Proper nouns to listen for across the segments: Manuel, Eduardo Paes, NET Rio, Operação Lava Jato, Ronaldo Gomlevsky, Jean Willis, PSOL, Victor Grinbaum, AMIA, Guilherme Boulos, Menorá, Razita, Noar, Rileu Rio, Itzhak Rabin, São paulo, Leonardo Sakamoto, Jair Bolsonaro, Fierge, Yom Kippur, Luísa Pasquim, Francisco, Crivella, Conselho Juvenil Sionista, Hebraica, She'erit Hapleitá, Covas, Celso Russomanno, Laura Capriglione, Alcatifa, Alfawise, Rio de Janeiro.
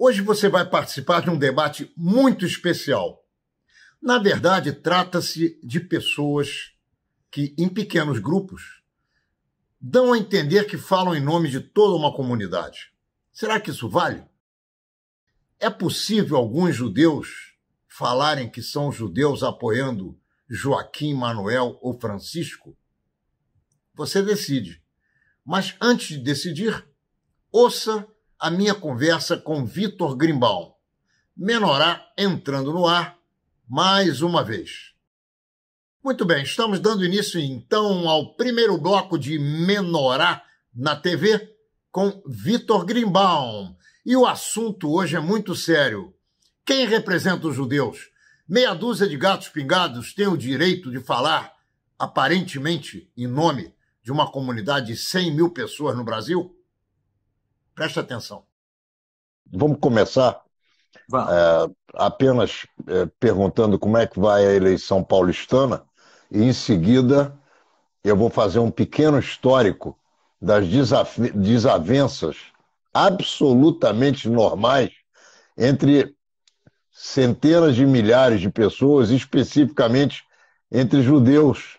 Hoje você vai participar de um debate muito especial. Na verdade, trata-se de pessoas que, em pequenos grupos, dão a entender que falam em nome de toda uma comunidade. Será que isso vale? É possível alguns judeus falarem que são judeus apoiando Joaquim, Manuel ou Francisco? Você decide. Mas antes de decidir, ouça a minha conversa com Victor Grinbaum. Menorá entrando no ar mais uma vez. Muito bem, estamos dando início então ao primeiro bloco de Menorá na TV com Victor Grinbaum. E o assunto hoje é muito sério. Quem representa os judeus? Meia dúzia de gatos pingados tem o direito de falar, aparentemente, em nome de uma comunidade de 100 mil pessoas no Brasil? Preste atenção. Vamos começar apenas perguntando como é que vai a eleição paulistana e, em seguida, eu vou fazer um pequeno histórico das desavenças absolutamente normais entre centenas de milhares de pessoas, especificamente entre judeus.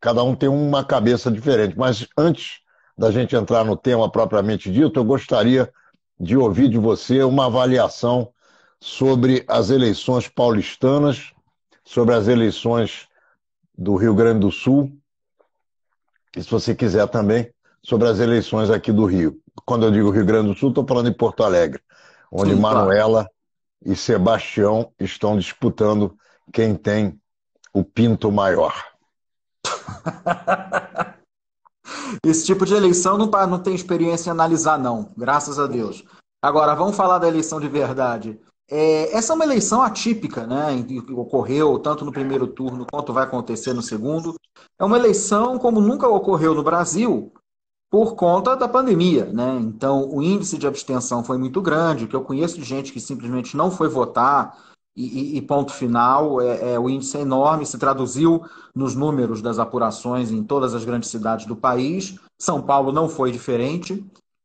Cada um tem uma cabeça diferente. Mas antes da gente entrar no tema propriamente dito, eu gostaria de ouvir de você uma avaliação sobre as eleições paulistanas, sobre as eleições do Rio Grande do Sul, e se você quiser também, sobre as eleições aqui do Rio. Quando eu digo Rio Grande do Sul, estou falando em Porto Alegre, onde Manuela e Sebastião estão disputando quem tem o pinto maior. Esse tipo de eleição não tem experiência em analisar, não, graças a Deus. Agora, vamos falar da eleição de verdade. Essa é uma eleição atípica, né, que ocorreu tanto no primeiro turno quanto vai acontecer no segundo. É uma eleição como nunca ocorreu no Brasil, por conta da pandemia, né? Então, o índice de abstenção foi muito grande, que eu conheço de gente que simplesmente não foi votar e ponto final. O índice é enorme, se traduziu nos números das apurações em todas as grandes cidades do país. São Paulo não foi diferente.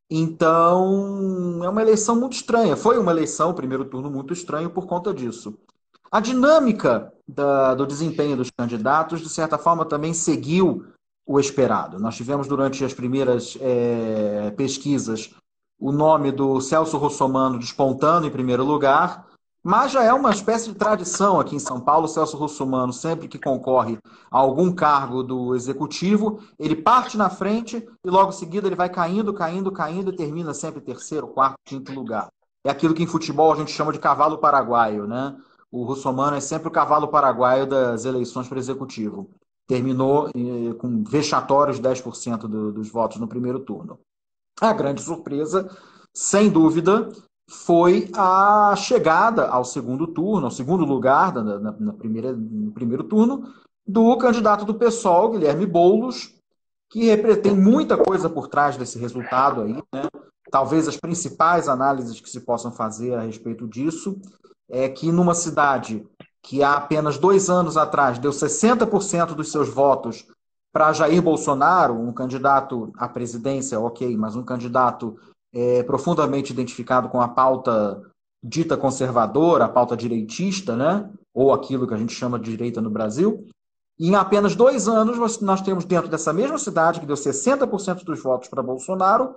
Então, é uma eleição muito estranha. Foi uma eleição, o primeiro turno, muito estranho por conta disso. A dinâmica do desempenho dos candidatos, de certa forma, também seguiu o esperado. Nós tivemos durante as primeiras pesquisas o nome do Celso Russomanno despontando em primeiro lugar, mas já é uma espécie de tradição aqui em São Paulo. O Celso Russomanno, sempre que concorre a algum cargo do executivo, ele parte na frente e logo em seguida ele vai caindo e termina sempre terceiro, quarto, quinto lugar. É aquilo que em futebol a gente chama de cavalo paraguaio, né? O Russomanno é sempre o cavalo paraguaio das eleições para o executivo. Terminou com vexatórios 10% dos votos no primeiro turno. A grande surpresa, sem dúvida, foi a chegada ao segundo turno, ao segundo lugar no primeiro turno, do candidato do PSOL, Guilherme Boulos, que tem muita coisa por trás desse resultado aí, né? Talvez as principais análises que se possam fazer a respeito disso é que numa cidade que há apenas 2 anos atrás deu 60% dos seus votos para Jair Bolsonaro, um candidato à presidência, ok, mas um candidato profundamente identificado com a pauta dita conservadora, a pauta direitista, né? Ou aquilo que a gente chama de direita no Brasil. E em apenas 2 anos, nós temos dentro dessa mesma cidade, que deu 60% dos votos para Bolsonaro,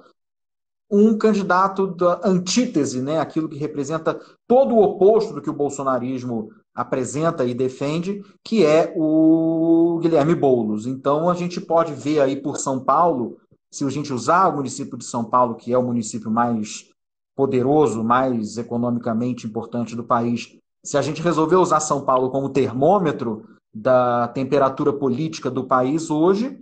um candidato da antítese, né? Aquilo que representa todo o oposto do que o bolsonarismo apresenta e defende, que é o Guilherme Boulos. Então, a gente pode ver aí por São Paulo, se a gente usar o município de São Paulo, que é o município mais poderoso, mais economicamente importante do país, se a gente resolver usar São Paulo como termômetro da temperatura política do país hoje,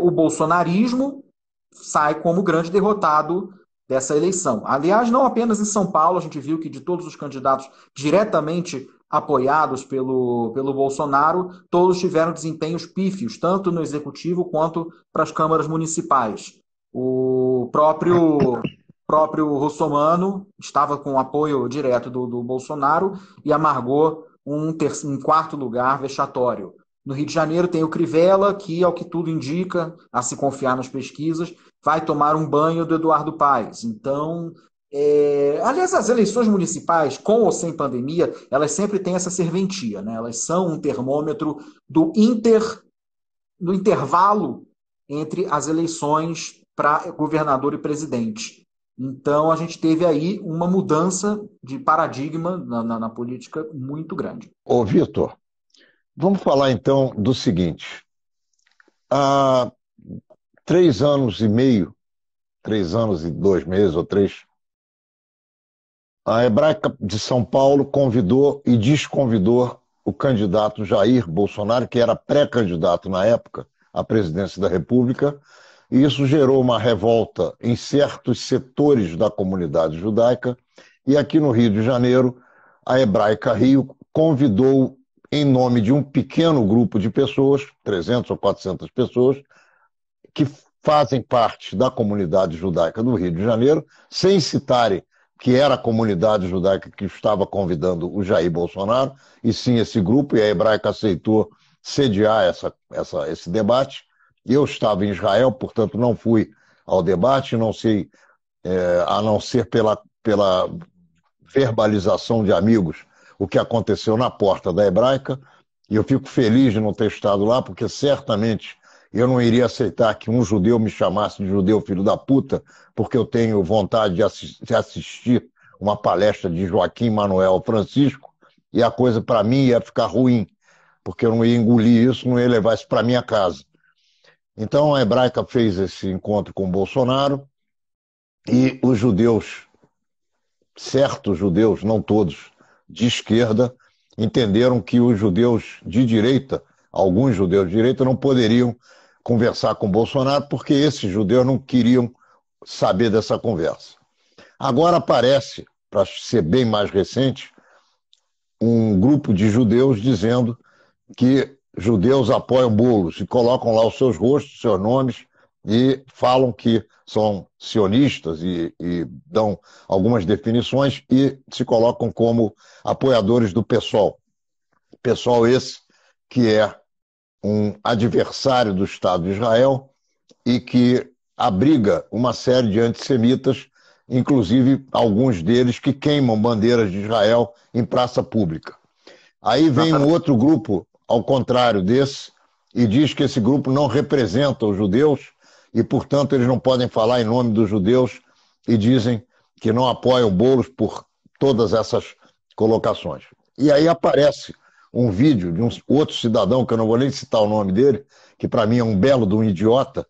o bolsonarismo sai como grande derrotado dessa eleição. Aliás, não apenas em São Paulo, a gente viu que de todos os candidatos diretamente apoiados pelo Bolsonaro, todos tiveram desempenhos pífios, tanto no executivo quanto para as câmaras municipais. O próprio Russomanno estava com apoio direto do Bolsonaro e amargou um quarto lugar vexatório. No Rio de Janeiro tem o Crivella, que, ao que tudo indica, a se confiar nas pesquisas, vai tomar um banho do Eduardo Paes. Então, Aliás, as eleições municipais, com ou sem pandemia, elas sempre têm essa serventia, né? Elas são um termômetro do intervalo entre as eleições para governador e presidente. Então, a gente teve aí uma mudança de paradigma na política muito grande. Ô, Victor, vamos falar então do seguinte. Há 3 anos e meio, 3 anos e 2 meses ou 3, a Hebraica de São Paulo convidou e desconvidou o candidato Jair Bolsonaro, que era pré-candidato na época à presidência da República, e isso gerou uma revolta em certos setores da comunidade judaica, e aqui no Rio de Janeiro, a Hebraica Rio convidou, em nome de um pequeno grupo de pessoas, 300 ou 400 pessoas, que fazem parte da comunidade judaica do Rio de Janeiro, sem citarem que era a comunidade judaica que estava convidando o Jair Bolsonaro, e sim esse grupo, e a Hebraica aceitou sediar esse debate. Eu estava em Israel, portanto não fui ao debate, não sei, a não ser pela verbalização de amigos, o que aconteceu na porta da Hebraica, e eu fico feliz de não ter estado lá, porque certamente eu não iria aceitar que um judeu me chamasse de judeu filho da puta, porque eu tenho vontade de assistir uma palestra de Joaquim, Manuel, Francisco, e a coisa para mim ia ficar ruim, porque eu não ia engolir isso, não ia levar isso para minha casa. Então a Hebraica fez esse encontro com Bolsonaro e os judeus, certos judeus, não todos, de esquerda, entenderam que os judeus de direita, alguns judeus de direita, não poderiam conversar com Bolsonaro porque esses judeus não queriam saber dessa conversa. Agora aparece, para ser bem mais recente, um grupo de judeus dizendo que judeus apoiam Boulos e colocam lá os seus rostos, seus nomes e falam que são sionistas e dão algumas definições e se colocam como apoiadores do PSOL. PSOL esse que é um adversário do Estado de Israel e que abriga uma série de antissemitas, inclusive alguns deles que queimam bandeiras de Israel em praça pública. Aí vem um outro grupo ao contrário desse, e diz que esse grupo não representa os judeus e, portanto, eles não podem falar em nome dos judeus e dizem que não apoiam Boulos por todas essas colocações. E aí aparece um vídeo de um outro cidadão, que eu não vou nem citar o nome dele, que para mim é um belo de um idiota,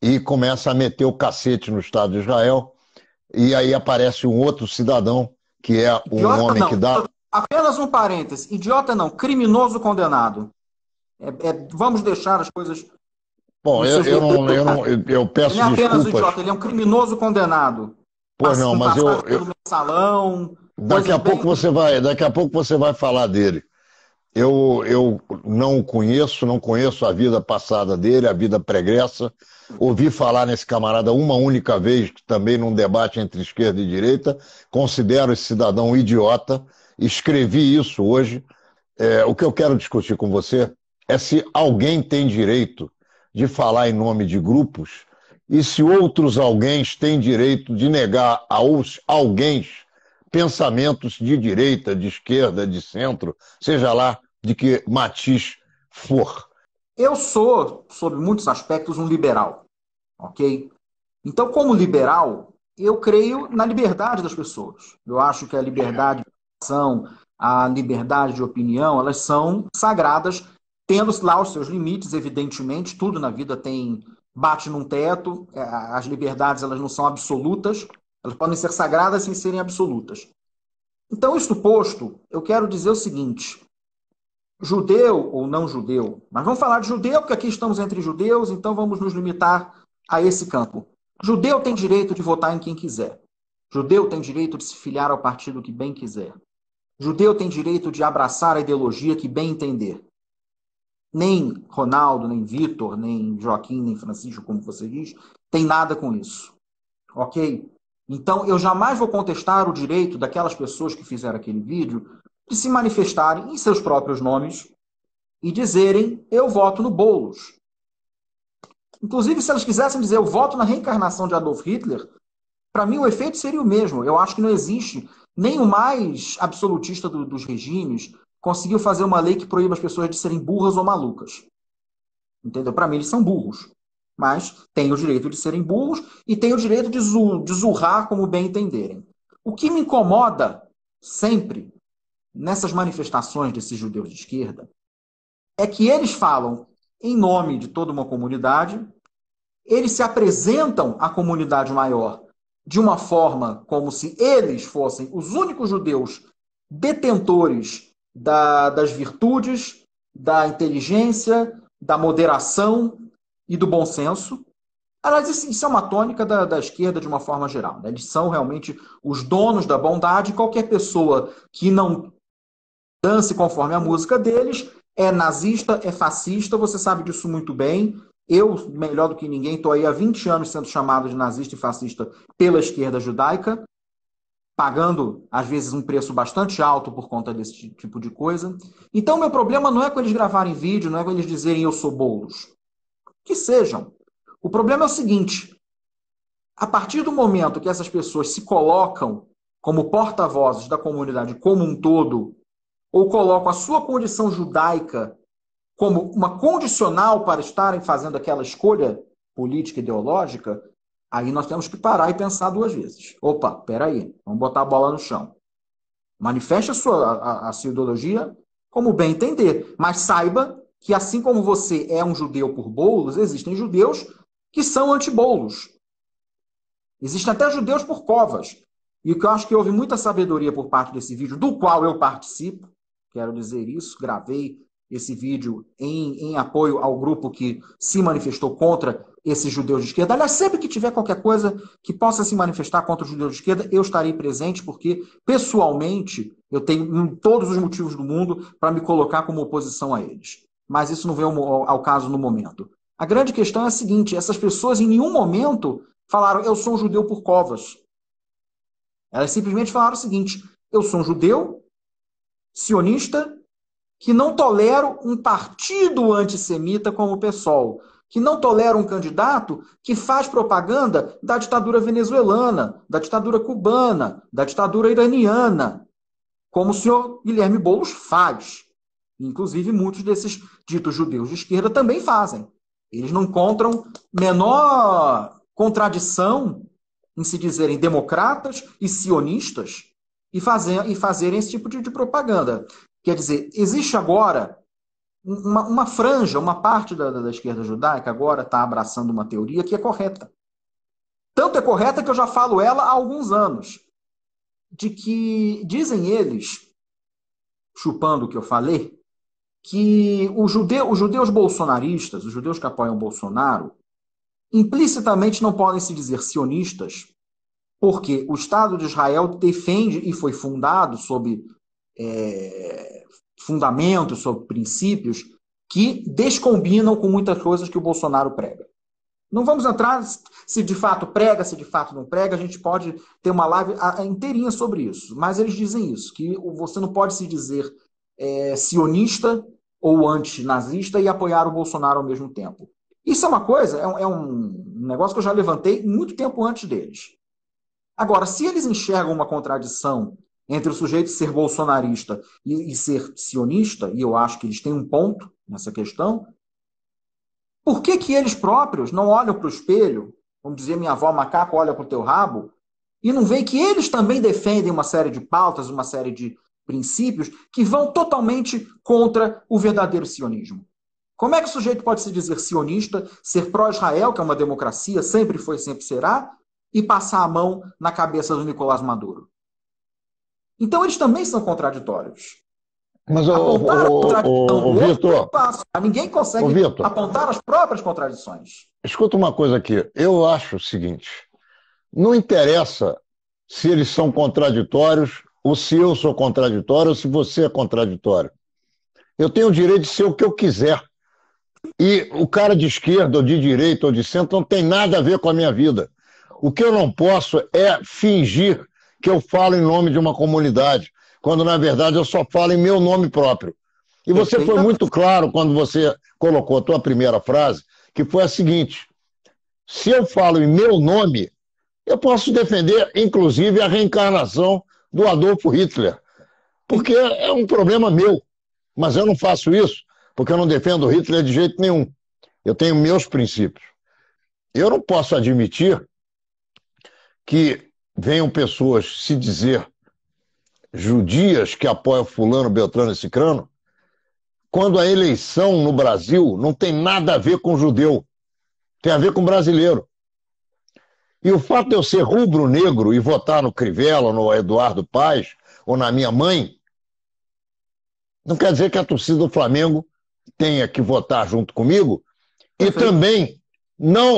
e começa a meter o cacete no Estado de Israel, e aí aparece um outro cidadão, que é um idiota, homem não. Que dá... Apenas um parêntese, idiota não, criminoso condenado. Vamos deixar as coisas... Bom, eu peço desculpas. Ele é apenas um idiota, ele é um criminoso condenado. Pois não, mas eu... Salão, daqui a pouco você vai falar dele. Eu não o conheço, não conheço a vida passada dele, a vida pregressa. Ouvi falar nesse camarada uma única vez, também num debate entre esquerda e direita. Considero esse cidadão um idiota. Escrevi isso hoje. O que eu quero discutir com você é se alguém tem direito de falar em nome de grupos e se outros alguém têm direito de negar a alguém pensamentos de direita, de esquerda, de centro, seja lá de que matiz for. Eu sou, sob muitos aspectos, um liberal, ok? Então, como liberal, eu creio na liberdade das pessoas. Eu acho que a liberdade... a liberdade de opinião, elas são sagradas, tendo lá os seus limites, evidentemente, tudo na vida bate num teto, as liberdades elas não são absolutas, elas podem ser sagradas sem serem absolutas. Então, isso posto, eu quero dizer o seguinte, judeu ou não judeu, mas vamos falar de judeu, porque aqui estamos entre judeus, então vamos nos limitar a esse campo. Judeu tem direito de votar em quem quiser. Judeu tem direito de se filiar ao partido que bem quiser. Judeu tem direito de abraçar a ideologia que bem entender. Nem Ronaldo, nem Vitor, nem Joaquim, nem Francisco, como você diz, tem nada com isso. Ok? Então, eu jamais vou contestar o direito daquelas pessoas que fizeram aquele vídeo de se manifestarem em seus próprios nomes e dizerem, eu voto no Boulos. Inclusive, se elas quisessem dizer, eu voto na reencarnação de Adolf Hitler, Para mim, o efeito seria o mesmo. Eu acho que não existe nem o mais absolutista dos regimes conseguiu fazer uma lei que proíba as pessoas de serem burras ou malucas. Entendeu? Para mim, eles são burros. Mas têm o direito de serem burros e têm o direito de zurrar como bem entenderem. O que me incomoda sempre nessas manifestações desses judeus de esquerda é que eles falam em nome de toda uma comunidade, eles se apresentam à comunidade maior de uma forma como se eles fossem os únicos judeus detentores das virtudes, da inteligência, da moderação e do bom senso. Aliás, isso é uma tônica da esquerda de uma forma geral, né? Eles são realmente os donos da bondade. Qualquer pessoa que não dance conforme a música deles é nazista, é fascista, você sabe disso muito bem. Eu, melhor do que ninguém, estou aí há 20 anos sendo chamado de nazista e fascista pela esquerda judaica, pagando, às vezes, um preço bastante alto por conta desse tipo de coisa. Então, meu problema não é com eles gravarem vídeo, não é com eles dizerem eu sou Boulos. Que sejam. O problema é o seguinte: a partir do momento que essas pessoas se colocam como porta-vozes da comunidade como um todo, ou colocam a sua condição judaica como uma condicional para estarem fazendo aquela escolha política, ideológica, aí nós temos que parar e pensar duas vezes. Opa, peraí, vamos botar a bola no chão. Manifeste a sua ideologia como bem entender, mas saiba que assim como você é um judeu por Boulos, existem judeus que são anti-Boulos. Existem até judeus por Covas. E o que eu acho que houve muita sabedoria por parte desse vídeo, do qual eu participo, quero dizer isso, gravei esse vídeo em apoio ao grupo que se manifestou contra esses judeus de esquerda. Aliás, sempre que tiver qualquer coisa que possa se manifestar contra os judeus de esquerda, eu estarei presente, porque, pessoalmente, eu tenho todos os motivos do mundo para me colocar como oposição a eles. Mas isso não vem ao caso no momento. A grande questão é a seguinte: essas pessoas em nenhum momento falaram eu sou um judeu por Covas. Elas simplesmente falaram o seguinte: eu sou um judeu sionista que não tolero um partido antissemita como o PSOL, que não tolera um candidato que faz propaganda da ditadura venezuelana, da ditadura cubana, da ditadura iraniana, como o senhor Guilherme Boulos faz. Inclusive, muitos desses ditos judeus de esquerda também fazem. Eles não encontram menor contradição em se dizerem democratas e sionistas e fazerem esse tipo de propaganda. Quer dizer, existe agora uma franja, uma parte da esquerda judaica agora está abraçando uma teoria que é correta. Tanto é correta que eu já falo ela há alguns anos. De que, dizem eles, chupando o que eu falei, que os judeus bolsonaristas, os judeus que apoiam Bolsonaro, implicitamente não podem se dizer sionistas, porque o Estado de Israel defende e foi fundado sob fundamentos, sobre princípios que descombinam com muitas coisas que o Bolsonaro prega. Não vamos entrar se de fato prega, se de fato não prega, a gente pode ter uma live inteirinha sobre isso, mas eles dizem isso, que você não pode se dizer sionista ou antinazista e apoiar o Bolsonaro ao mesmo tempo. Isso é uma coisa, é um negócio que eu já levantei muito tempo antes deles. Agora, se eles enxergam uma contradição entre o sujeito ser bolsonarista e ser sionista, e eu acho que eles têm um ponto nessa questão, por que que eles próprios não olham para o espelho, como dizia minha avó macaco, olha para o teu rabo, e não veem que eles também defendem uma série de pautas, uma série de princípios que vão totalmente contra o verdadeiro sionismo? Como é que o sujeito pode se dizer sionista, ser pró-Israel, que é uma democracia, sempre foi, sempre será, e passar a mão na cabeça do Nicolás Maduro? Então, eles também são contraditórios. Mas Vitor, ninguém consegue apontar as próprias contradições. Escuta uma coisa aqui. Eu acho o seguinte: não interessa se eles são contraditórios, ou se eu sou contraditório, ou se você é contraditório. Eu tenho o direito de ser o que eu quiser. E o cara de esquerda, ou de direita, ou de centro, não tem nada a ver com a minha vida. O que eu não posso é fingir que eu falo em nome de uma comunidade, quando na verdade eu só falo em meu nome próprio. E você foi muito claro quando você colocou a tua primeira frase, que foi a seguinte: se eu falo em meu nome, Eu posso defender, inclusive, a reencarnação do Adolfo Hitler, porque é um problema meu. Mas eu não faço isso porque eu não defendo Hitler de jeito nenhum. Eu tenho meus princípios. Eu não posso admitir que venham pessoas se dizer judias que apoiam fulano, beltrano e cicrano, quando a eleição no Brasil não tem nada a ver com judeu, tem a ver com brasileiro. E o fato de eu ser rubro-negro e votar no Crivella, no Eduardo Paes ou na minha mãe, não quer dizer que a torcida do Flamengo tenha que votar junto comigo. Perfeito. E também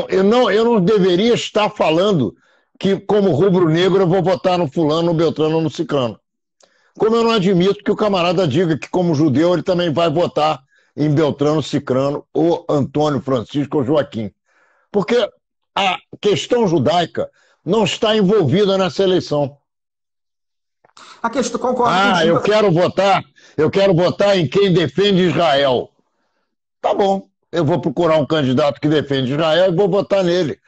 eu não deveria estar falando que, como rubro-negro, eu vou votar no fulano, no beltrano ou no ciclano. Como eu não admito que o camarada diga que, como judeu, ele também vai votar em Beltrano, Cicrano, ou Antônio, Francisco ou Joaquim. Porque a questão judaica não está envolvida nessa eleição. A questão, concordo. Eu quero votar em quem defende Israel. Tá bom, eu vou procurar um candidato que defende Israel e vou votar nele.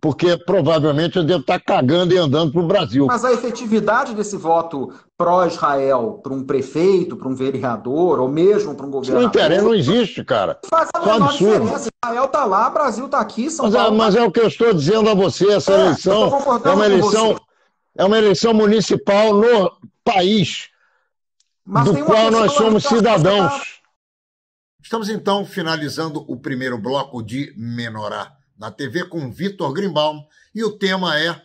Porque provavelmente eu devo estar cagando e andando para o Brasil. Mas a efetividade desse voto pró-Israel para um prefeito, para um vereador, ou mesmo para um governador... Isso não existe, cara. Faz a menor diferença. Israel está lá, Brasil está aqui, São Paulo... Mas é o que eu estou dizendo a você, essa eleição é uma eleição municipal no país, do qual nós somos cidadãos. Estamos, então, finalizando o primeiro bloco de Menorá na TV com Victor Grinbaum, e o tema é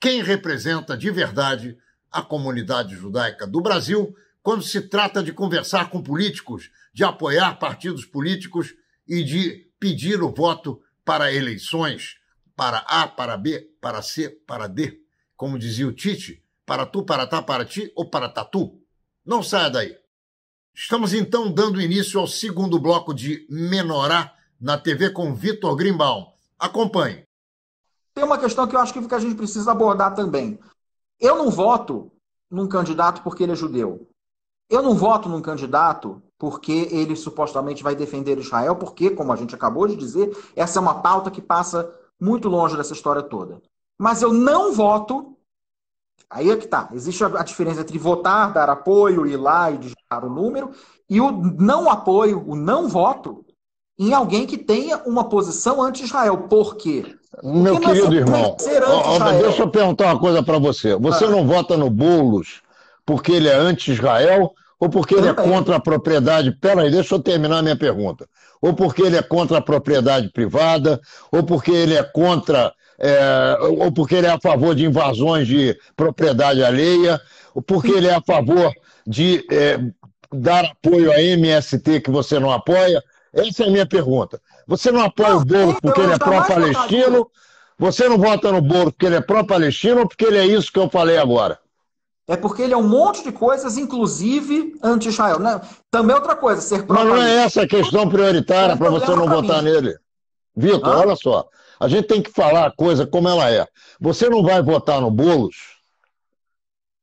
quem representa de verdade a comunidade judaica do Brasil quando se trata de conversar com políticos, de apoiar partidos políticos e de pedir o voto para eleições, para A, para B, para C, para D, como dizia o Tite, para tu, para tá, para ti ou para tatu. Não saia daí. Estamos, então, dando início ao segundo bloco de Menorá na TV com Victor Grinbaum. Acompanhe. Tem uma questão que eu acho que a gente precisa abordar também. Eu não voto num candidato porque ele é judeu. Eu não voto num candidato porque ele supostamente vai defender Israel, porque, como a gente acabou de dizer, essa é uma pauta que passa muito longe dessa história toda. Mas eu não voto... Aí é que tá. Existe a diferença entre votar, dar apoio, ir lá e digitar o número, e o não apoio, o não voto, em alguém que tenha uma posição anti-Israel. Por quê? Meu querido irmão, deixa eu perguntar uma coisa para você. Você não vota no Boulos porque ele é anti-Israel ou porque ele é contra a propriedade... Peraí, deixa eu terminar a minha pergunta. Ou porque ele é contra a propriedade privada, ou porque ele é contra... ou porque ele é a favor de invasões de propriedade alheia, ou porque ele é a favor de dar apoio à MST que você não apoia... Essa é a minha pergunta. Você não apoia o Boulos porque ele é pró-palestino? Você não vota no Boulos porque ele é pró-palestino ou porque ele é isso que eu falei agora? É porque ele é um monte de coisas, inclusive anti-Israel. Também é outra coisa, ser pró-palestino. Mas não é essa a questão prioritária para você não votar nele. Victor, olha só. A gente tem que falar a coisa como ela é. Você não vai votar no Boulos,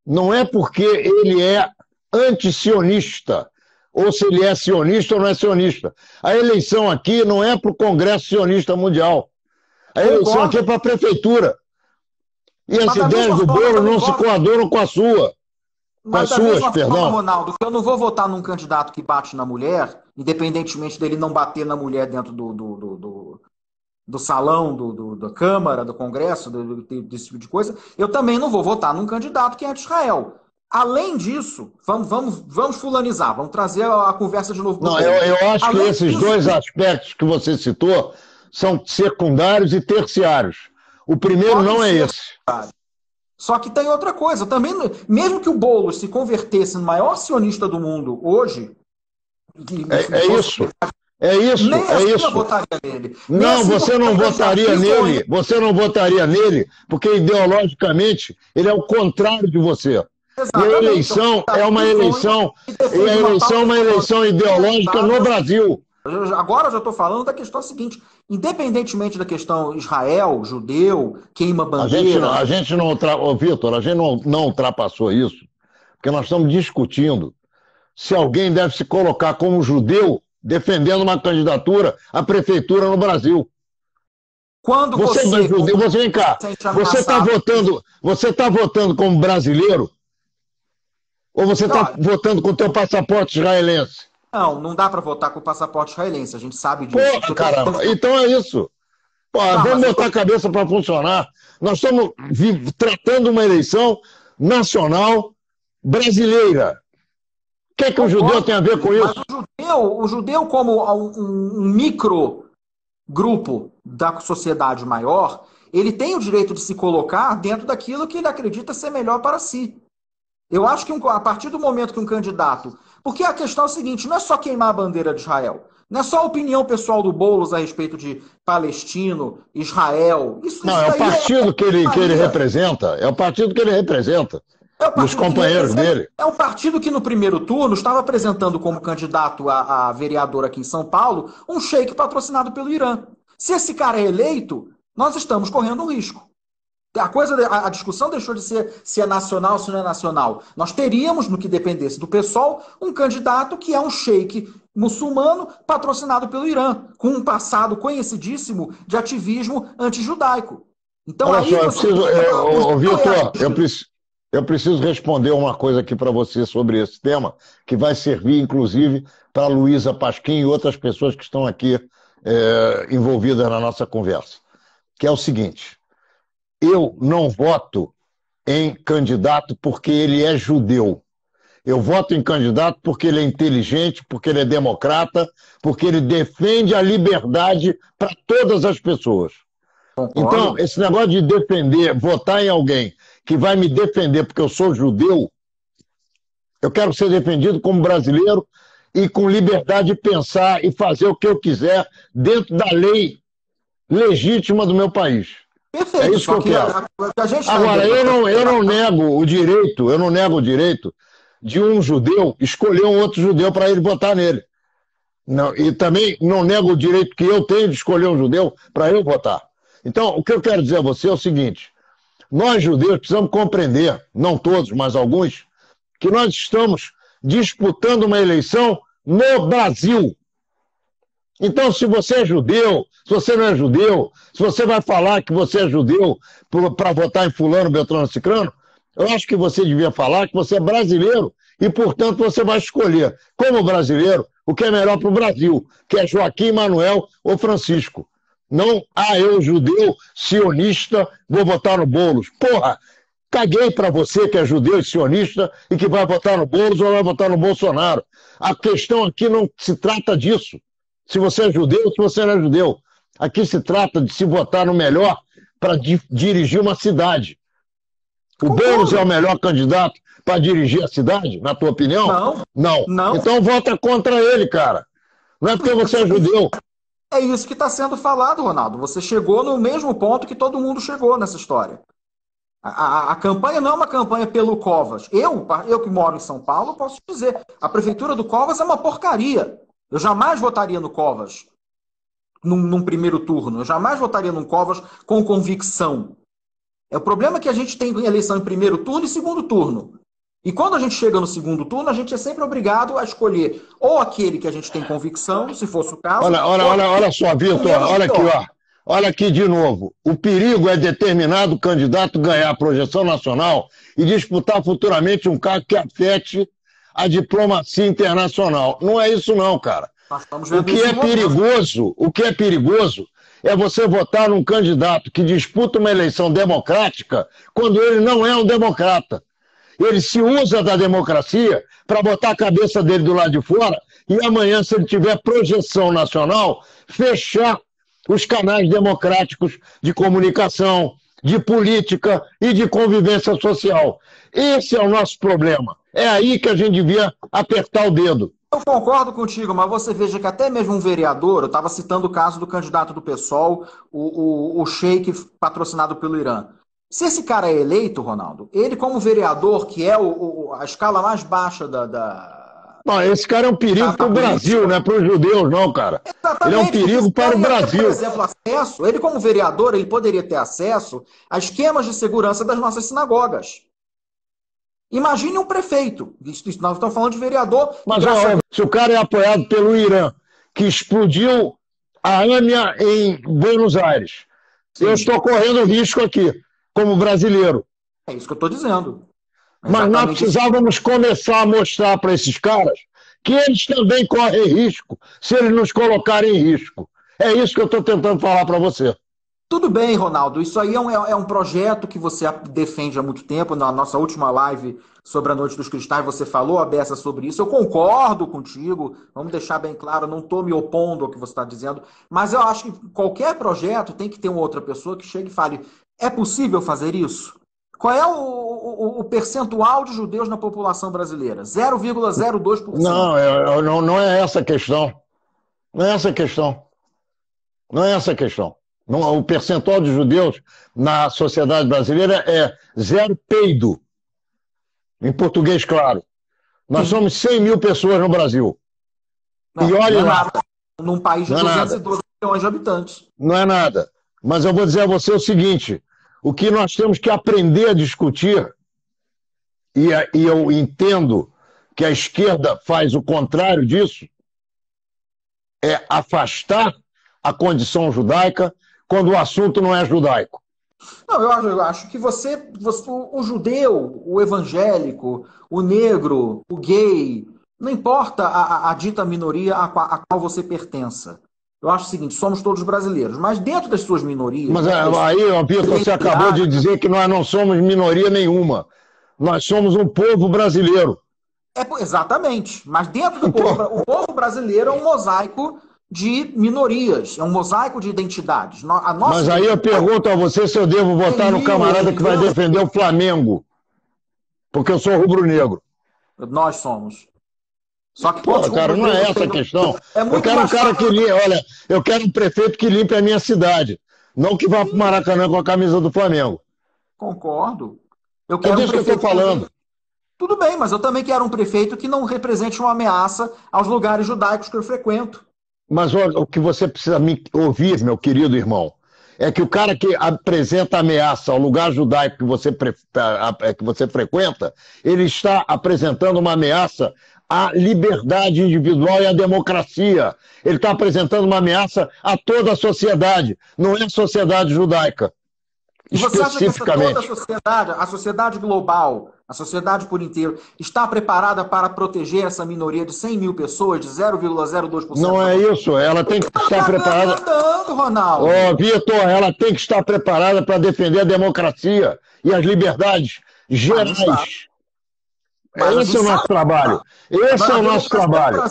não é porque ele é anti-sionista, ou se ele é sionista ou não é sionista. A eleição aqui não é para o Congresso Sionista Mundial. A eleição aqui é para a Prefeitura. E as ideias do Boulos não se coadunam com a sua. Com as suas, perdão. Ronaldo, eu não vou votar num candidato que bate na mulher, independentemente dele não bater na mulher dentro do salão, da Câmara, do Congresso, desse tipo de coisa. Eu também não vou votar num candidato que é anti-Israel. Além disso, vamos fulanizar, vamos trazer a conversa de novo para o povo. Eu acho que esses dois aspectos que você citou são secundários e terciários. O primeiro não é esse. Só que tem outra coisa. Também, mesmo que o Boulos se convertesse no maior sionista do mundo hoje... É isso. Votaria nele. Não, você não votaria nele. Você não votaria nele porque ideologicamente ele é o contrário de você. Exatamente. E a eleição é uma eleição, ideológica no Brasil. Agora eu já estou falando da questão seguinte: independentemente da questão Israel, judeu, queima bandeira. Victor, a gente não ultrapassou isso, porque nós estamos discutindo se alguém deve se colocar como judeu defendendo uma candidatura à prefeitura no Brasil. Quando você diz, você vem cá, você está votando, como brasileiro? Ou você está votando com o teu passaporte israelense? Não, não dá para votar com o passaporte israelense, a gente sabe disso. Pô, caramba, então é isso. Pô, não, vamos botar a cabeça para funcionar. Nós estamos tratando uma eleição nacional brasileira. O que é que o judeu tem a ver com isso? O judeu como um micro grupo da sociedade maior, ele tem o direito de se colocar dentro daquilo que ele acredita ser melhor para si. Eu acho que a partir do momento que um candidato... Porque a questão é a seguinte, não é só queimar a bandeira de Israel, não é só a opinião pessoal do Boulos a respeito de palestino, Israel... Não, é o partido que ele representa, dos companheiros dele. É o partido que no primeiro turno estava apresentando como candidato a vereador aqui em São Paulo um sheik patrocinado pelo Irã. Se esse cara é eleito, nós estamos correndo um risco. A discussão deixou de ser se é nacional ou se não é nacional. Nós teríamos, no que dependesse do PSOL, um candidato que é um sheik muçulmano patrocinado pelo Irã, com um passado conhecidíssimo de ativismo antijudaico. Então, olha aí só, Vitor, eu preciso responder uma coisa aqui para você sobre esse tema, que vai servir, inclusive, para a Luísa Pasquim e outras pessoas que estão aqui envolvidas na nossa conversa, que é o seguinte... Eu não voto em candidato porque ele é judeu. Eu voto em candidato porque ele é inteligente, porque ele é democrata, porque ele defende a liberdade para todas as pessoas. Então, esse negócio de defender, votar em alguém que vai me defender porque eu sou judeu, eu quero ser defendido como brasileiro e com liberdade de pensar e fazer o que eu quiser dentro da lei legítima do meu país. Perfeito, é isso que eu quero. Agora, eu não nego o direito de um judeu escolher um outro judeu para ele votar nele. Não, e também não nego o direito que eu tenho de escolher um judeu para eu votar. Então, o que eu quero dizer a você é o seguinte: nós judeus precisamos compreender, não todos, mas alguns, que nós estamos disputando uma eleição no Brasil. Então, se você é judeu, se você não é judeu, se você vai falar que você é judeu para votar em fulano, beltrano, cicrano, eu acho que você devia falar que você é brasileiro e, portanto, você vai escolher, como brasileiro, o que é melhor para o Brasil, que é Joaquim, Manuel ou Francisco. Não, eu, judeu, sionista, vou votar no Boulos. Porra, caguei para você que é judeu e sionista e que vai votar no Boulos ou vai votar no Bolsonaro. A questão aqui não se trata disso. Se você é judeu, se você não é judeu. Aqui se trata de se votar no melhor para dirigir uma cidade. O Boulos é o melhor candidato para dirigir a cidade, na tua opinião? Não. Então vota contra ele, cara. Não é porque você é judeu. É isso que está sendo falado, Ronaldo. Você chegou no mesmo ponto que todo mundo chegou nessa história. A campanha não é uma campanha pelo Covas. Eu que moro em São Paulo, posso dizer, a prefeitura do Covas é uma porcaria. Eu jamais votaria no Covas num primeiro turno. Eu jamais votaria no Covas com convicção. O problema é que a gente tem eleição em primeiro turno e segundo turno. E quando a gente chega no segundo turno, a gente é sempre obrigado a escolher ou aquele que a gente tem convicção, se fosse o caso... Olha só, Vitor, olha aqui, ó. Olha aqui de novo. O perigo é determinado candidato ganhar a projeção nacional e disputar futuramente um cargo que afete a diplomacia internacional. Não é isso não, cara. O que é perigoso é você votar num candidato que disputa uma eleição democrática quando ele não é um democrata. Ele se usa da democracia para botar a cabeça dele do lado de fora e amanhã, se ele tiver projeção nacional, fechar os canais democráticos de comunicação, de política e de convivência social. Esse é o nosso problema. É aí que a gente devia apertar o dedo. Eu concordo contigo, mas você veja que até mesmo um vereador, eu estava citando o caso do candidato do PSOL, o sheik patrocinado pelo Irã. Se esse cara é eleito, Ronaldo, ele como vereador, que é a escala mais baixa Não, esse cara é um perigo para o Brasil, não é para os judeus não, cara. Exatamente. Ele é um perigo para o Brasil. Por exemplo, ele como vereador, ele poderia ter acesso a esquemas de segurança das nossas sinagogas. Imagine um prefeito. Nós estamos falando de vereador. Mas se o cara é apoiado pelo Irã, que explodiu a AMIA em Buenos Aires, Sim. Eu estou correndo risco aqui, como brasileiro. É isso que eu estou dizendo. Exatamente. Mas nós precisávamos começar a mostrar para esses caras que eles também correm risco se eles nos colocarem em risco. É isso que eu estou tentando falar para você. Tudo bem, Ronaldo. Isso aí é um projeto que você defende há muito tempo. Na nossa última live sobre a Noite dos Cristais, você falou a beça sobre isso. Eu concordo contigo. Vamos deixar bem claro, eu não estou me opondo ao que você está dizendo. Mas eu acho que qualquer projeto tem que ter uma outra pessoa que chegue e fale: é possível fazer isso? Qual é o percentual de judeus na população brasileira? 0,02%. Não é essa a questão. Não é essa a questão. Não é essa a questão. Não, o percentual de judeus na sociedade brasileira é zero peido. Em português, claro. Nós somos 100 mil pessoas no Brasil. Não, e olha, não é nada. Num país de 212 milhões de habitantes. Não é nada. Mas eu vou dizer a você o seguinte: o que nós temos que aprender a discutir, e eu entendo que a esquerda faz o contrário disso, é afastar a condição judaica quando o assunto não é judaico. Não, eu acho que o judeu, o evangélico, o negro, o gay, não importa a dita minoria a qual você pertença. Eu acho o seguinte: somos todos brasileiros, mas dentro das suas minorias... Mas aí, Vitor, você acabou de dizer que nós não somos minoria nenhuma. Nós somos um povo brasileiro. Exatamente, mas dentro do povo... O povo brasileiro é um mosaico de minorias, é um mosaico de identidades. Mas aí eu pergunto a você se eu devo votar no camarada que vai defender o Flamengo, porque eu sou rubro-negro. Nós somos. Só que cara, não é essa a questão. Eu quero um cara que limpe, olha, eu quero um prefeito que limpe a minha cidade, não que vá para o Maracanã com a camisa do Flamengo. Concordo. Eu quero é disso que eu estou falando. Tudo bem, mas eu também quero um prefeito que não represente uma ameaça aos lugares judaicos que eu frequento. Mas olha, o que você precisa me ouvir, meu querido irmão, é que o cara que apresenta ameaça ao lugar judaico que você frequenta, ele está apresentando uma ameaça à liberdade individual e à democracia. Ele está apresentando uma ameaça a toda a sociedade, não é a sociedade judaica. E você acha que toda a sociedade global, a sociedade por inteiro, está preparada para proteger essa minoria de 100 mil pessoas, de 0,02%? Não é isso, ela tem que estar preparada... Ronaldo. Ô, Vitor, ela tem que estar preparada para defender a democracia e as liberdades gerais. Esse é o nosso trabalho. Esse é o nosso trabalho.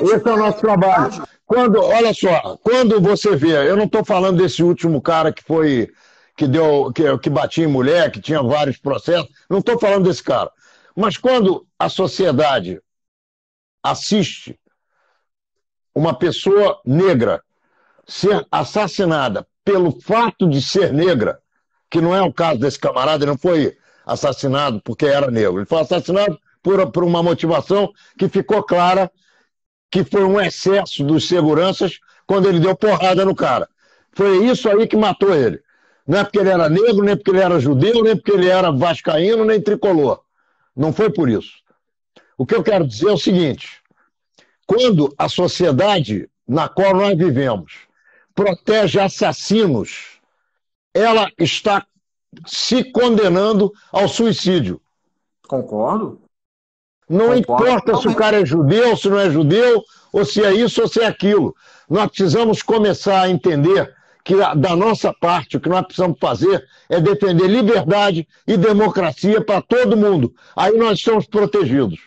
Esse é o nosso trabalho. Olha só, quando você vê... Eu não estou falando desse último cara que foi... que batia em mulher, que tinha vários processos. Não estou falando desse cara. Mas quando a sociedade assiste uma pessoa negra ser assassinada pelo fato de ser negra, que não é o caso desse camarada, ele não foi assassinado porque era negro, ele foi assassinado por uma motivação que ficou clara, que foi um excesso dos seguranças quando ele deu porrada no cara. Foi isso aí que matou ele. Não é porque ele era negro, nem porque ele era judeu, nem porque ele era vascaíno, nem tricolor. Não foi por isso. O que eu quero dizer é o seguinte: quando a sociedade na qual nós vivemos protege assassinos, ela está se condenando ao suicídio. Concordo. Não importa se o cara é judeu, se não é judeu, ou se é isso ou se é aquilo. Nós precisamos começar a entender que da nossa parte, o que nós precisamos fazer é defender liberdade e democracia para todo mundo. Aí nós estamos protegidos.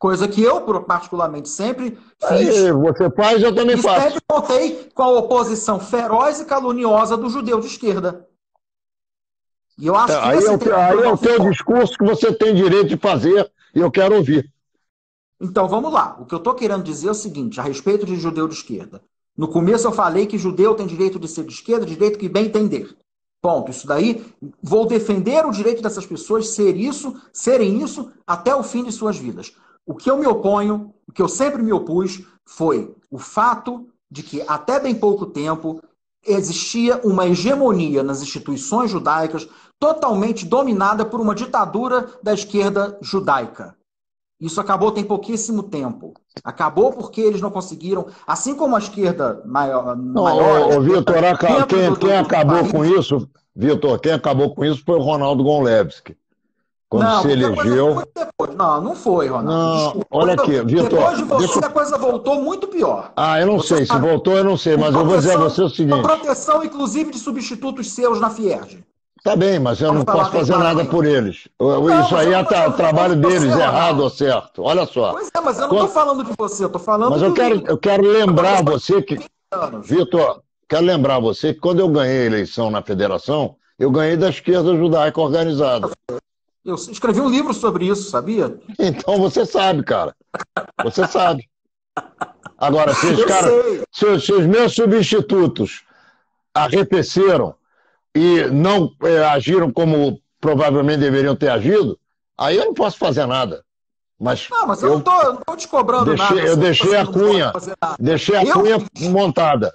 Coisa que eu, particularmente, sempre fiz. Aí, você faz, eu também faço. Sempre contei com a oposição feroz e caluniosa do judeu de esquerda. E eu acho aí é o teu discurso que você tem direito de fazer e eu quero ouvir. Então, vamos lá. O que eu estou querendo dizer é o seguinte, a respeito de judeu de esquerda. No começo eu falei que judeu tem direito de ser de esquerda, direito que bem entender. Ponto. Isso daí, vou defender o direito dessas pessoas serem isso até o fim de suas vidas. O que eu me oponho, o que eu sempre me opus, foi o fato de que até bem pouco tempo existia uma hegemonia nas instituições judaicas totalmente dominada por uma ditadura da esquerda judaica. Isso acabou tem pouquíssimo tempo. Acabou porque eles não conseguiram, assim como a esquerda maior... Vitor, quem acabou com isso, Vitor, quem acabou com isso foi o Ronaldo Gomlevsky. Quando não, se elegeu... Não foi, Ronaldo. Não, desculpa, olha aqui, Vitor... Depois de você, a coisa voltou muito pior. Eu não sei. Se voltou, eu não sei. Mas eu vou dizer a você o seguinte... Proteção, inclusive, de substitutos seus na Fierge. Tá bem, mas eu não posso fazer nada por eles. Isso aí é trabalho deles, errado ou certo. Olha só. Pois é, mas eu não estou falando de você, eu estou falando... Mas eu quero lembrar você que... Vitor, quero lembrar você que quando eu ganhei a eleição na federação, eu ganhei da esquerda judaica organizada. Eu escrevi um livro sobre isso, sabia? Então você sabe, cara. Você sabe. Agora, se os meus substitutos arrefeceram e não agiram como provavelmente deveriam ter agido, aí eu não posso fazer nada. Mas eu não estou te cobrando nada. Eu deixei a cunha, montada.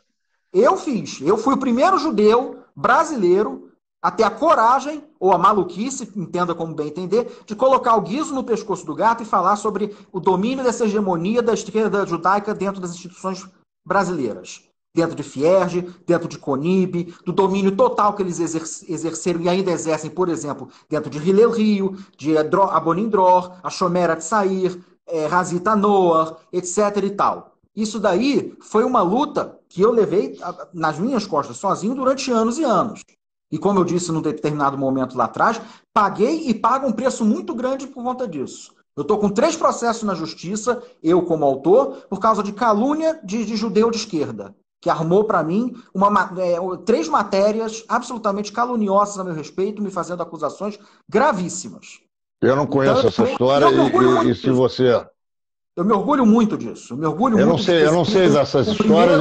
Eu fui o primeiro judeu brasileiro a ter a coragem, ou a maluquice, entenda como bem entender, de colocar o guiso no pescoço do gato e falar sobre o domínio dessa hegemonia da esquerda judaica dentro das instituições brasileiras. Dentro de Fierge, dentro de Conib, do domínio total que eles exerceram e ainda exercem, por exemplo, dentro de Rileu Rio, de Abonindró, a Xomera de Sair, Razita Noar, etc. e tal. Isso daí foi uma luta que eu levei nas minhas costas sozinho durante anos e anos. E como eu disse num determinado momento lá atrás, paguei e pago um preço muito grande por conta disso. Eu estou com 3 processos na justiça, eu como autor, por causa de calúnia de judeu de esquerda, que armou para mim 3 matérias absolutamente caluniosas a meu respeito, me fazendo acusações gravíssimas. Eu não conheço essa história e se você... Eu me orgulho muito disso. Eu não sei dessas histórias.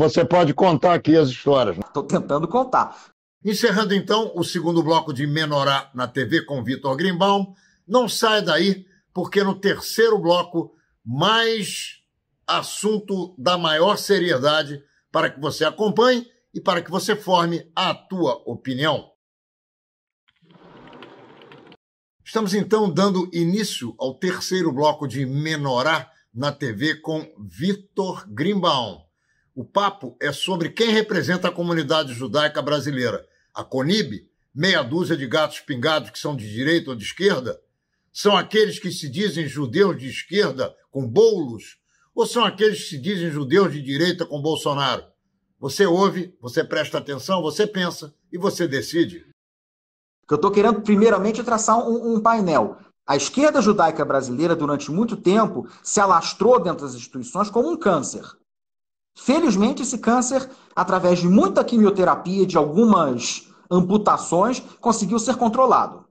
Você pode contar aqui as histórias. Estou tentando contar. Encerrando então o segundo bloco de Menorá na TV com Victor Grinbaum. Não sai daí, porque no terceiro bloco mais... assunto da maior seriedade para que você acompanhe e para que você forme a tua opinião. Estamos então dando início ao terceiro bloco de Menorá na TV com Victor Grinbaum. O papo é sobre quem representa a comunidade judaica brasileira. A Conib, meia dúzia de gatos pingados que são de direita ou de esquerda, são aqueles que se dizem judeus de esquerda com Boulos, ou são aqueles que se dizem judeus de direita com Bolsonaro? Você ouve, você presta atenção, você pensa e você decide. Eu estou querendo, primeiramente, traçar um painel. A esquerda judaica brasileira, durante muito tempo, se alastrou dentro das instituições como um câncer. Felizmente, esse câncer, através de muita quimioterapia, de algumas amputações, conseguiu ser controlado.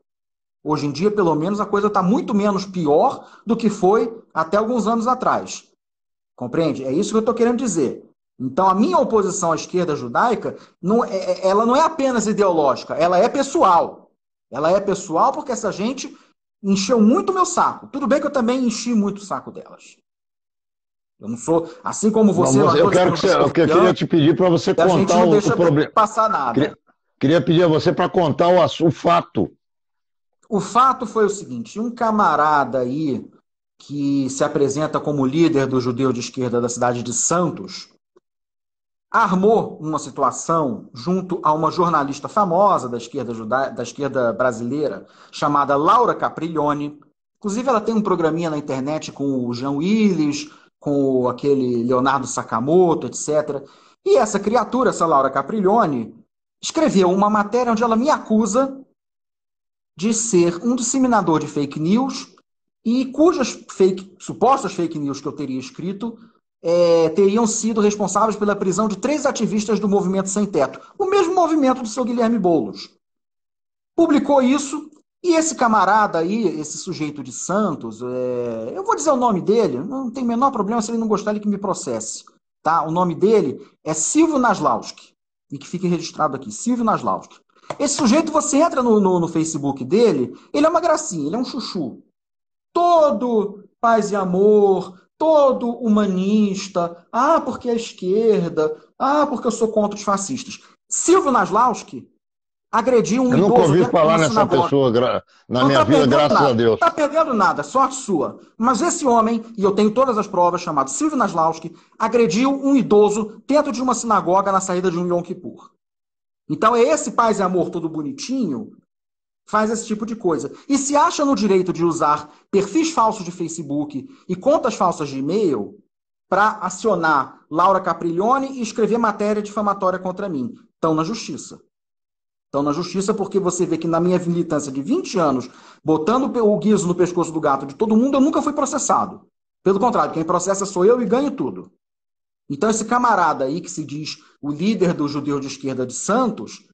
Hoje em dia, pelo menos, a coisa está muito menos pior do que foi até alguns anos atrás. Compreende? É isso que eu estou querendo dizer. Então, a minha oposição à esquerda judaica, ela não é apenas ideológica, ela é pessoal. Ela é pessoal porque essa gente encheu muito o meu saco. Tudo bem que eu também enchi muito o saco delas. Eu não sou, assim como você... Não, eu queria te pedir para você contar o problema. A gente não deixa passar nada. Queria pedir a você para contar o fato. O fato foi o seguinte, um camarada aí... que se apresenta como líder do judeu de esquerda da cidade de Santos, armou uma situação junto a uma jornalista famosa da esquerda brasileira, chamada Laura Capriglione. Inclusive, ela tem um programinha na internet com o Jean Willis, com aquele Leonardo Sakamoto, etc. E essa criatura, essa Laura Capriglione, escreveu uma matéria onde ela me acusa de ser um disseminador de fake news e cujas supostas fake news que eu teria escrito teriam sido responsáveis pela prisão de 3 ativistas do Movimento Sem Teto, o mesmo movimento do seu Guilherme Boulos. Publicou isso, e esse camarada aí, esse sujeito de Santos, eu vou dizer o nome dele, não tem o menor problema, se ele não gostar, ele que me processe. Tá? O nome dele é Silvio Naslauski, e que fique registrado aqui, Silvio Naslauski. Esse sujeito, você entra no Facebook dele, ele é uma gracinha, ele é um chuchu. Todo paz e amor, todo humanista, porque é a esquerda, porque eu sou contra os fascistas. Silvio Naslauski agrediu um idoso. Eu nunca ouvi falar nessa pessoa na minha vida, graças a Deus. Não está perdendo nada, sorte sua. Mas esse homem, e eu tenho todas as provas, chamado Silvio Naslauski, agrediu um idoso dentro de uma sinagoga na saída de um Yom Kippur. Então é esse paz e amor todo bonitinho faz esse tipo de coisa. E se acha no direito de usar perfis falsos de Facebook e contas falsas de e-mail para acionar Laura Capriglione e escrever matéria difamatória contra mim. Estão na justiça. Estão na justiça porque você vê que na minha militância de 20 anos, botando o guiso no pescoço do gato de todo mundo, eu nunca fui processado. Pelo contrário, quem processa sou eu e ganho tudo. Então esse camarada aí que se diz o líder do judeu de esquerda de Santos,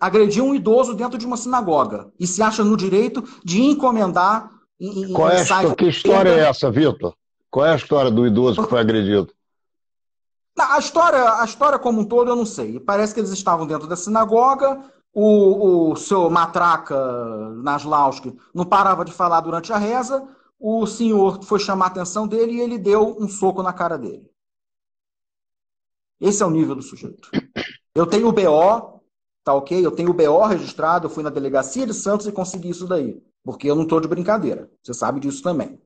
agrediu um idoso dentro de uma sinagoga e se acha no direito de encomendar... Que história é essa, Victor? Qual é a história do idoso que foi agredido? A história como um todo eu não sei. Parece que eles estavam dentro da sinagoga, o seu matraca Naslauski não parava de falar durante a reza, o senhor foi chamar a atenção dele e ele deu um soco na cara dele. Esse é o nível do sujeito. Eu tenho o BO, tá ok? Eu tenho o BO registrado, eu fui na delegacia de Santos e consegui isso daí. Porque eu não estou de brincadeira. Você sabe disso também.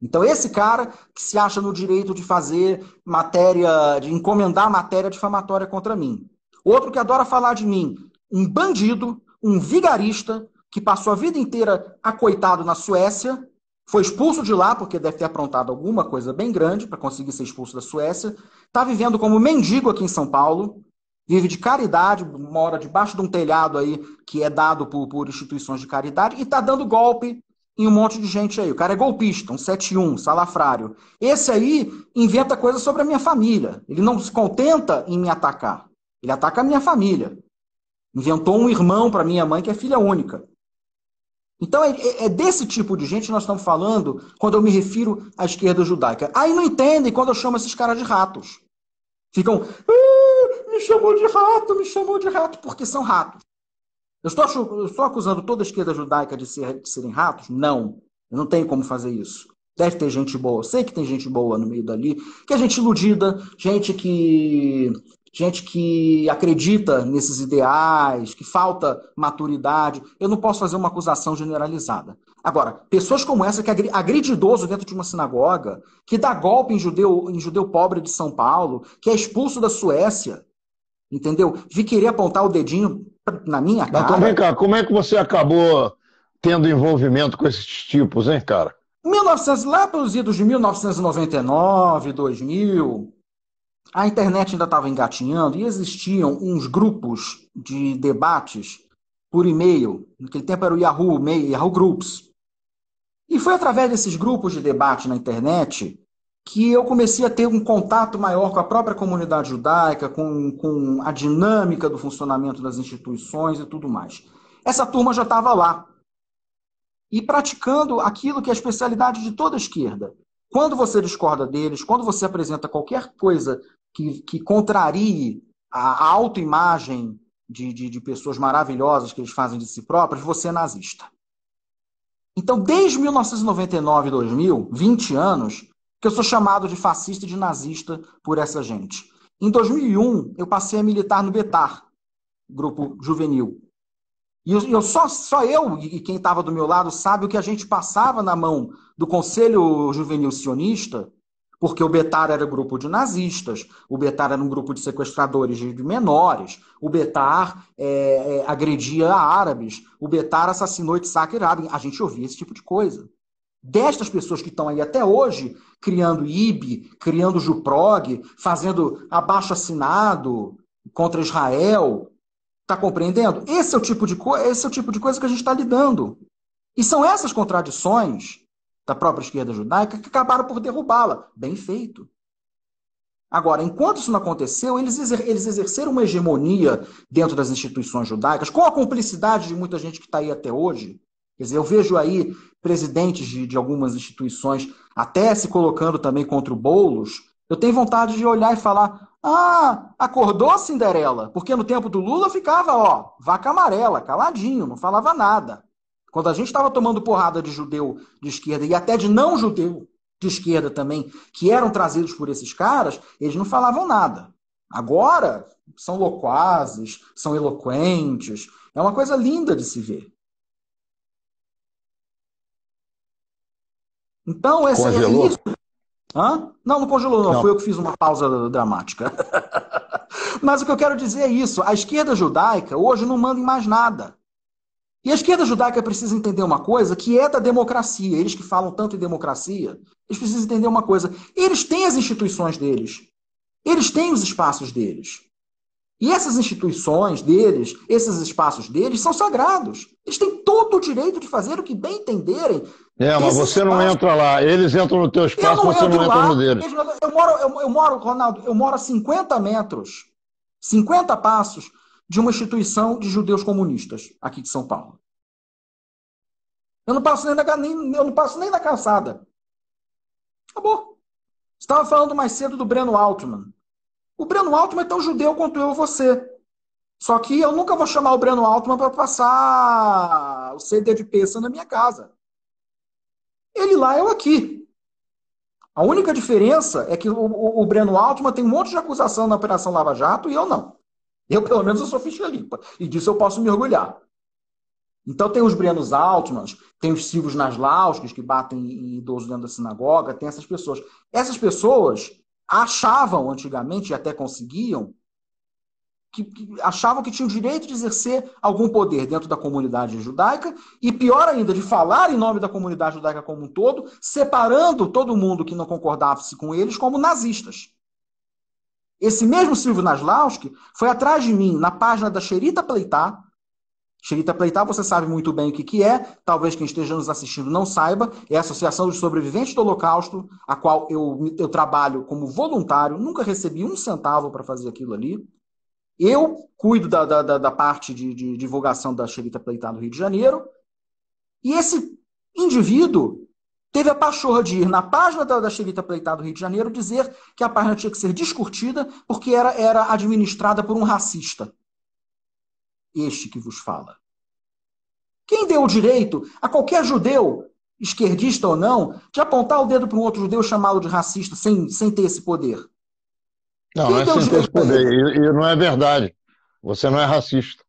Então esse cara que se acha no direito de fazer matéria, de encomendar matéria difamatória contra mim. Outro que adora falar de mim, um bandido, um vigarista, que passou a vida inteira acoitado na Suécia, foi expulso de lá porque deve ter aprontado alguma coisa bem grande para conseguir ser expulso da Suécia, está vivendo como mendigo aqui em São Paulo, vive de caridade, mora debaixo de um telhado aí que é dado por instituições de caridade e está dando golpe em um monte de gente aí. O cara é golpista, um 71, salafrário. Esse aí inventa coisas sobre a minha família. Ele não se contenta em me atacar. Ele ataca a minha família. Inventou um irmão para minha mãe que é filha única. Então é desse tipo de gente que nós estamos falando quando eu me refiro à esquerda judaica. Aí não entendem quando eu chamo esses caras de ratos. Ficam, me chamou de rato, porque são ratos. Eu estou acusando toda a esquerda judaica de serem ratos? Não. Eu não tenho como fazer isso. Deve ter gente boa. Eu sei que tem gente boa no meio dali, que é gente iludida, gente que acredita nesses ideais, que falta maturidade. Eu não posso fazer uma acusação generalizada. Agora, pessoas como essa que agride idoso dentro de uma sinagoga, que dá golpe em judeu pobre de São Paulo, que é expulso da Suécia, entendeu? Vi querer apontar o dedinho na minha cara. Mas vem cá, como é que você acabou tendo envolvimento com esses tipos, hein, cara? Lá pelos idos de 1999, 2000, a internet ainda estava engatinhando e existiam uns grupos de debates por e-mail. Naquele tempo era o Yahoo, Yahoo Groups. E foi através desses grupos de debate na internet que eu comecei a ter um contato maior com a própria comunidade judaica, com a dinâmica do funcionamento das instituições e tudo mais. Essa turma já estava lá e praticando aquilo que é a especialidade de toda a esquerda. Quando você discorda deles, quando você apresenta qualquer coisa que contrarie a autoimagem de pessoas maravilhosas que eles fazem de si próprios, você é nazista. Então, desde 1999 e 2000, 20 anos, que eu sou chamado de fascista e de nazista por essa gente. Em 2001, eu passei a militar no Betar, grupo juvenil. E eu e quem estava do meu lado sabe o que a gente passava na mão do Conselho Juvenil Sionista, porque o Betar era grupo de nazistas, o Betar era um grupo de sequestradores de menores, o Betar agredia árabes, o Betar assassinou Itzhak Rabin. A gente ouvia esse tipo de coisa. Destas pessoas que estão aí até hoje, criando IB, criando Juprog, fazendo abaixo-assinado contra Israel. Está compreendendo? Esse é o tipo de coisa que a gente está lidando. E são essas contradições da própria esquerda judaica que acabaram por derrubá-la. Bem feito. Agora, enquanto isso não aconteceu, eles exerceram uma hegemonia dentro das instituições judaicas, com a cumplicidade de muita gente que está aí até hoje. Quer dizer, eu vejo aí presidentes de algumas instituições até se colocando também contra o Boulos. Eu tenho vontade de olhar e falar, acordou Cinderela, porque no tempo do Lula ficava, vaca amarela, caladinho, não falava nada. Quando a gente estava tomando porrada de judeu de esquerda e até de não judeu de esquerda também, que eram trazidos por esses caras, eles não falavam nada. Agora, são loquazes, são eloquentes, É uma coisa linda de se ver. Então, essa congelou? É isso. Hã? Não, não congelou, não. Fui eu que fiz uma pausa dramática. Mas o que eu quero dizer é isso. A esquerda judaica hoje não manda em mais nada. E a esquerda judaica precisa entender uma coisa que é da democracia. Eles que falam tanto em democracia, eles precisam entender uma coisa. Eles têm as instituições deles. Eles têm os espaços deles. E essas instituições deles, esses espaços deles, são sagrados. Eles têm todo o direito de fazer o que bem entenderem. É, mas você não entra lá. Eles entram no teu espaço, você não entra no deles. Ronaldo, eu moro a 50 metros, 50 passos, de uma instituição de judeus comunistas aqui de São Paulo. Eu não passo nem na calçada. Acabou. Você estava falando mais cedo do Breno Altman. O Breno Altman é tão judeu quanto eu ou você. Só que eu nunca vou chamar o Breno Altman para passar o CD de peça na minha casa. Ele lá, eu aqui. A única diferença é que o Breno Altman tem um monte de acusação na Operação Lava Jato e eu não. Eu, pelo menos, eu sou ficha limpa. E disso eu posso me orgulhar. Então tem os Brenos Altmans, tem os Silvio Naslauskis que batem em idosos dentro da sinagoga, tem essas pessoas. Essas pessoas achavam antigamente, e até conseguiam, que achavam que tinham o direito de exercer algum poder dentro da comunidade judaica e, pior ainda, de falar em nome da comunidade judaica como um todo, separando todo mundo que não concordasse com eles como nazistas. Esse mesmo Silvio Naslauski foi atrás de mim na página da She'erit Hapleitá. She'erit Hapleitá, você sabe muito bem o que é, talvez quem esteja nos assistindo não saiba, é a Associação dos Sobreviventes do Holocausto, a qual eu trabalho como voluntário, nunca recebi um centavo para fazer aquilo ali. Eu cuido da parte de divulgação da She'erit Hapleitá no Rio de Janeiro, e esse indivíduo teve a pachorra de ir na página da She'erit Hapleitá do Rio de Janeiro dizer que a página tinha que ser descurtida porque era administrada por um racista. Este que vos fala. Quem deu o direito a qualquer judeu, esquerdista ou não, de apontar o dedo para um outro judeu e chamá-lo de racista sem ter esse poder? Não, não é sem ter esse poder. E não é verdade. Você não é racista.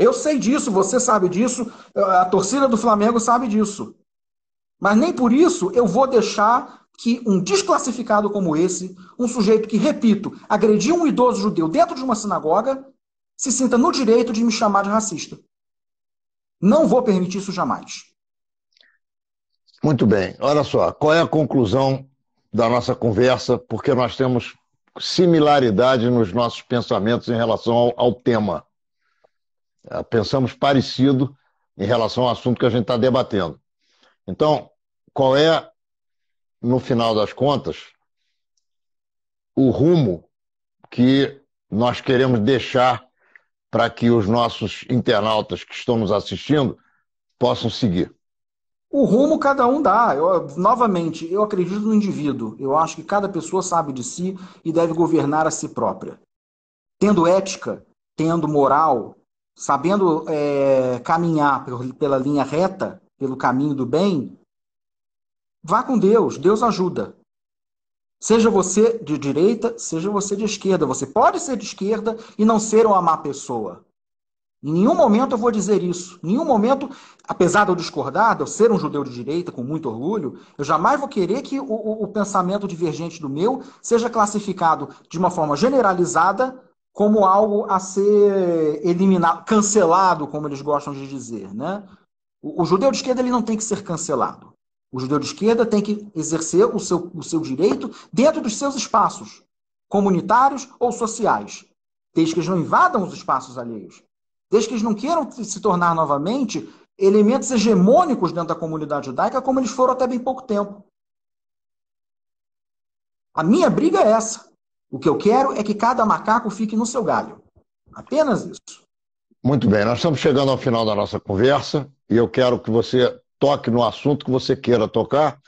Eu sei disso, você sabe disso, a torcida do Flamengo sabe disso. Mas nem por isso eu vou deixar que um desclassificado como esse, um sujeito que, repito, agrediu um idoso judeu dentro de uma sinagoga, se sinta no direito de me chamar de racista. Não vou permitir isso jamais. Muito bem. Olha só, qual é a conclusão da nossa conversa? Porque nós temos similaridade nos nossos pensamentos em relação ao tema. Pensamos parecido em relação ao assunto que a gente está debatendo. Então, qual é, no final das contas, o rumo que nós queremos deixar para que os nossos internautas que estão nos assistindo possam seguir? O rumo cada um dá. Novamente, eu acredito no indivíduo. Eu acho que cada pessoa sabe de si e deve governar a si própria. Tendo ética, tendo moral, sabendo caminhar pela linha reta, pelo caminho do bem, vá com Deus, Deus ajuda. Seja você de direita, seja você de esquerda. Você pode ser de esquerda e não ser uma má pessoa. Em nenhum momento eu vou dizer isso. Em nenhum momento, apesar de eu discordar, de eu ser um judeu de direita com muito orgulho, eu jamais vou querer que o pensamento divergente do meu seja classificado de uma forma generalizada como algo a ser eliminado, cancelado, como eles gostam de dizer, né? O judeu de esquerda ele não tem que ser cancelado. O judeu de esquerda tem que exercer o seu direito dentro dos seus espaços, comunitários ou sociais, desde que eles não invadam os espaços alheios, desde que eles não queiram se tornar novamente elementos hegemônicos dentro da comunidade judaica, como eles foram até bem pouco tempo. A minha briga é essa. O que eu quero é que cada macaco fique no seu galho. Apenas isso. Muito bem, nós estamos chegando ao final da nossa conversa. E eu quero que você toque no assunto que você queira tocar,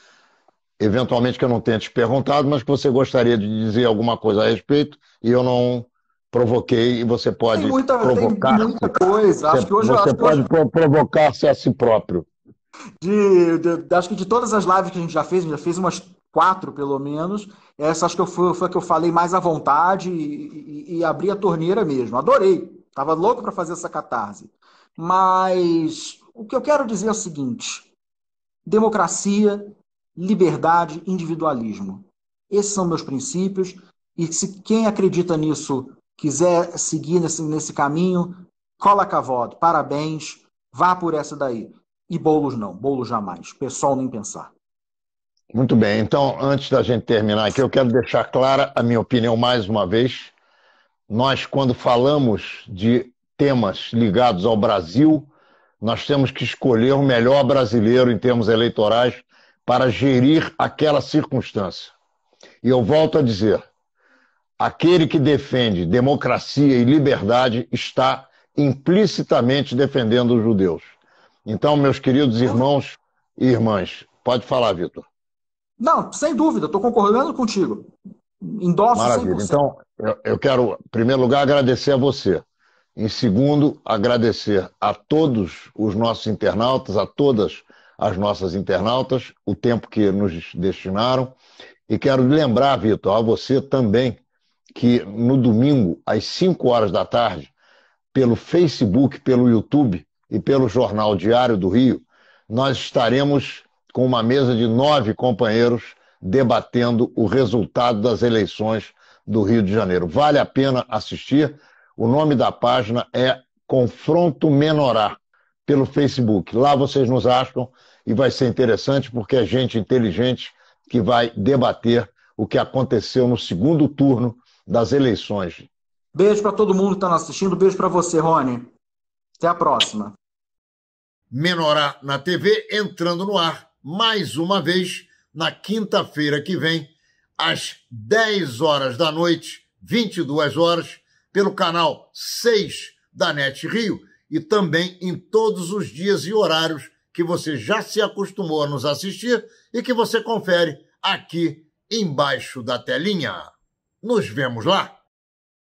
eventualmente que eu não tenha te perguntado, mas que você gostaria de dizer alguma coisa a respeito e eu não provoquei, e você pode provocar. Tem muita coisa. Acho que hoje você pode provocar-se a si próprio. Acho que de todas as lives que a gente já fez umas 4 pelo menos, essa acho que foi a que eu falei mais à vontade e abri a torneira mesmo. Adorei, estava louco para fazer essa catarse. Mas o que eu quero dizer é o seguinte: democracia, liberdade, individualismo. Esses são meus princípios, e se quem acredita nisso quiser seguir nesse caminho, cola cavode, parabéns, vá por essa daí. E Boulos não, Boulos jamais, PSOL nem pensar. Muito bem, então antes da gente terminar aqui, eu quero deixar clara a minha opinião mais uma vez. Nós, quando falamos de temas ligados ao Brasil, nós temos que escolher o melhor brasileiro em termos eleitorais para gerir aquela circunstância. E eu volto a dizer, aquele que defende democracia e liberdade está implicitamente defendendo os judeus. Então, meus queridos irmãos e irmãs, pode falar, Victor. Não, sem dúvida, estou concordando contigo. Endosso. Maravilha. 100%. Então, eu quero, em primeiro lugar, agradecer a você. Em segundo, agradecer a todos os nossos internautas, a todas as nossas internautas, o tempo que nos destinaram. E quero lembrar, Victor, a você também, que no domingo, às 5 horas da tarde, pelo Facebook, pelo YouTube e pelo Jornal Diário do Rio, nós estaremos com uma mesa de 9 companheiros debatendo o resultado das eleições do Rio de Janeiro. Vale a pena assistir. O nome da página é Confronto Menorá, pelo Facebook. Lá vocês nos acham e vai ser interessante porque é gente inteligente que vai debater o que aconteceu no segundo turno das eleições. Beijo para todo mundo que está nos assistindo. Beijo para você, Rony. Até a próxima. Menorá na TV, entrando no ar mais uma vez na quinta-feira que vem, às 10 horas da noite, 22 horas, pelo canal 6 da NET Rio e também em todos os dias e horários que você já se acostumou a nos assistir e que você confere aqui embaixo da telinha. Nos vemos lá!